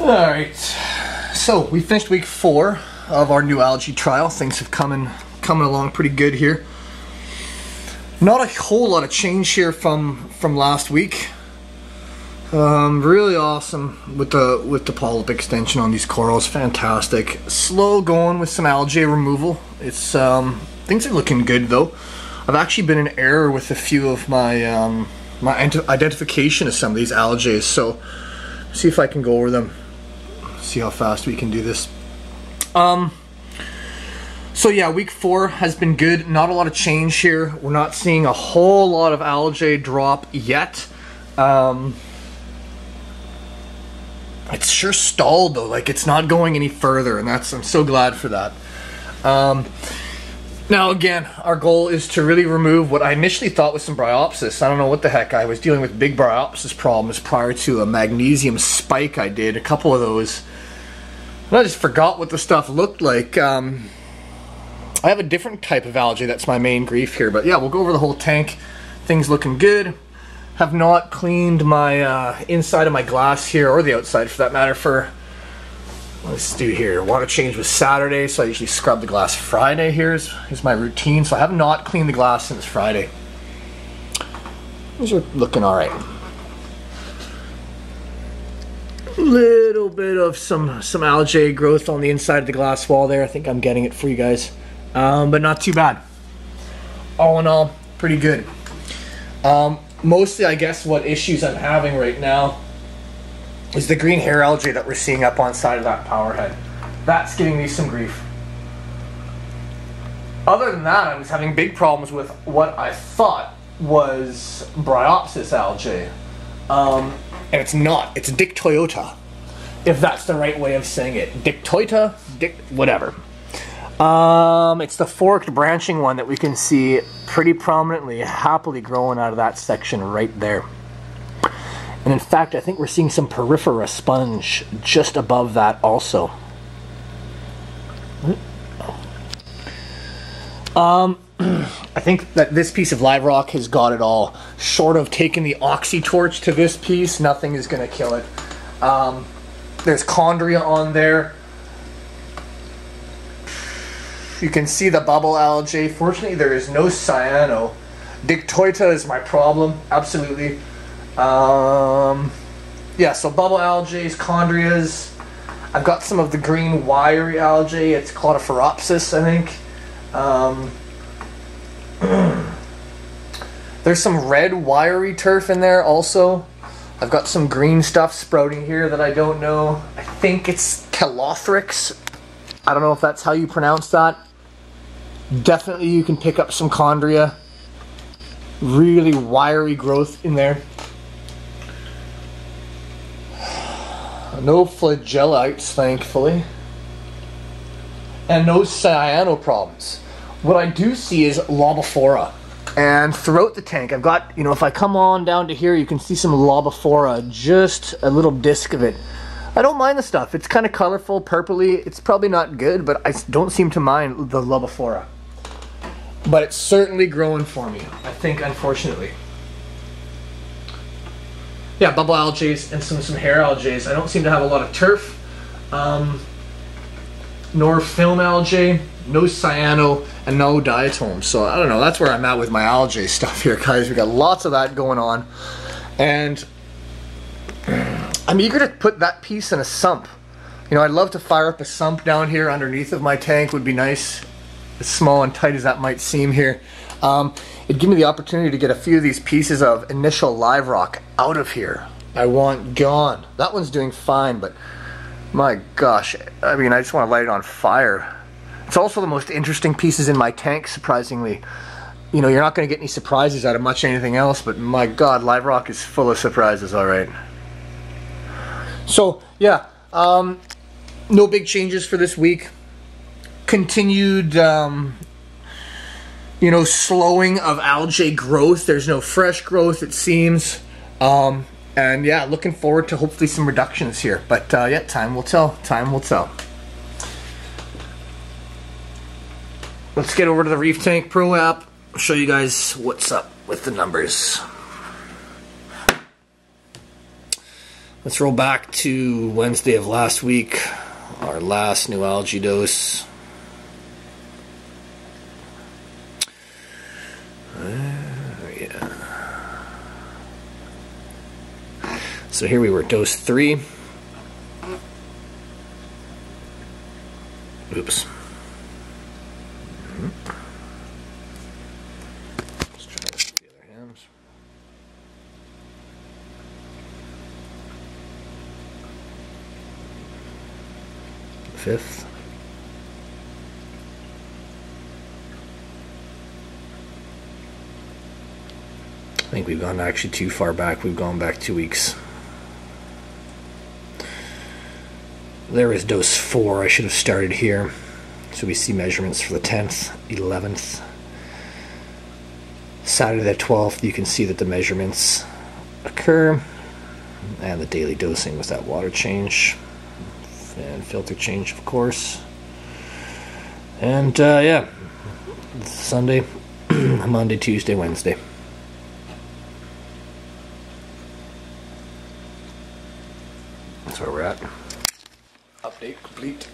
Alright, so we finished week 4 of our Nualgi trial. Things have coming along pretty good here. Not a whole lot of change here from last week. Really awesome with the polyp extension on these corals. Fantastic. Slow going with some algae removal. It's things are looking good though. I've actually been in error with a few of my my identification of some of these algae, so see if I can go over them. See how fast we can do this. So yeah, week 4 has been good. Not a lot of change here. We're not seeing a whole lot of algae drop yet. It's sure stalled though. Like, it's not going any further, and that's, I'm so glad for that. Now again, our goal is to really remove what I initially thought was some bryopsis. I don't know what the heck. I was dealing with big bryopsis problems prior to a magnesium spike I did, a couple of those. And I just forgot what the stuff looked like. I have a different type of algae that's my main grief here, but yeah, we'll go over the whole tank. Things looking good. Have not cleaned my inside of my glass here, or the outside for that matter, for... Let's do here. Water change was Saturday, so I usually scrub the glass Friday. Here is my routine, so I have not cleaned the glass since Friday. These are looking alright. Little bit of some algae growth on the inside of the glass wall there. I think I'm getting it for you guys. But not too bad. All in all, pretty good. Mostly, I guess, what issues I'm having right now is the green hair algae that we're seeing up on side of that power head. That's giving me some grief. Other than that, I was having big problems with what I thought was bryopsis algae. And it's not. It's Dictyota, if that's the right way of saying it. Dictyota, whatever. It's the forked branching one that we can see pretty prominently, happily growing out of that section right there. And in fact, I think we're seeing some porifera sponge just above that also. I think that this piece of live rock has got it all. Short of taking the oxytorch to this piece, nothing is going to kill it. There's chondria on there. You can see the bubble algae. Fortunately, there is no cyano. Dictyota is my problem, absolutely. Yeah, so bubble algae, chondrias. I've got some of the green wiry algae. It's Cladophoropsis, I think. There's some red wiry turf in there also. I've got some green stuff sprouting here that I don't know. I think it's calothrix. I don't know if that's how you pronounce that. Definitely you can pick up some chondria. Really wiry growth in there. No flagellates, thankfully, and no cyano problems. What I do see is lobophora, and throughout the tank I've got, you know, if I come on down to here, you can see some lobophora, just a little disc of it. I don't mind the stuff. It's kind of colorful, purpley. It's probably not good, but I don't seem to mind the lobophora. But it's certainly growing for me, I think, unfortunately. Yeah, bubble algae and some hair algae. I don't seem to have a lot of turf, nor film algae, no cyano, and no diatom. So I don't know, that's where I'm at with my algae stuff here, guys. We got lots of that going on. And I'm eager to put that piece in a sump. You know, I'd love to fire up a sump down here underneath of my tank, would be nice. As small and tight as that might seem here. It'd give me the opportunity to get a few of these pieces of initial live rock out of here. I want gone. That one's doing fine, but my gosh, I mean, I just want to light it on fire. It's also the most interesting pieces in my tank, surprisingly. You know, you're not going to get any surprises out of much anything else, but my god, live rock is full of surprises, alright. So, yeah, no big changes for this week. Continued, you know, slowing of algae growth. There's no fresh growth, it seems. And yeah, looking forward to hopefully some reductions here. But yeah, time will tell. Time will tell. Let's get over to the Reef Tank Pro app. I'll show you guys what's up with the numbers. Let's roll back to Wednesday of last week, our last Nualgi dose. So here we were, dose 3. Oops. Let's try this with the other hands. The 5th. I think we've gone actually too far back. We've gone back 2 weeks. There is dose 4. I should have started here. So we see measurements for the 10th, 11th. Saturday the 12th, you can see that the measurements occur. And the daily dosing was that water change. And filter change, of course. And yeah, Sunday, Monday, Tuesday, Wednesday. That's where we're at. Update complete.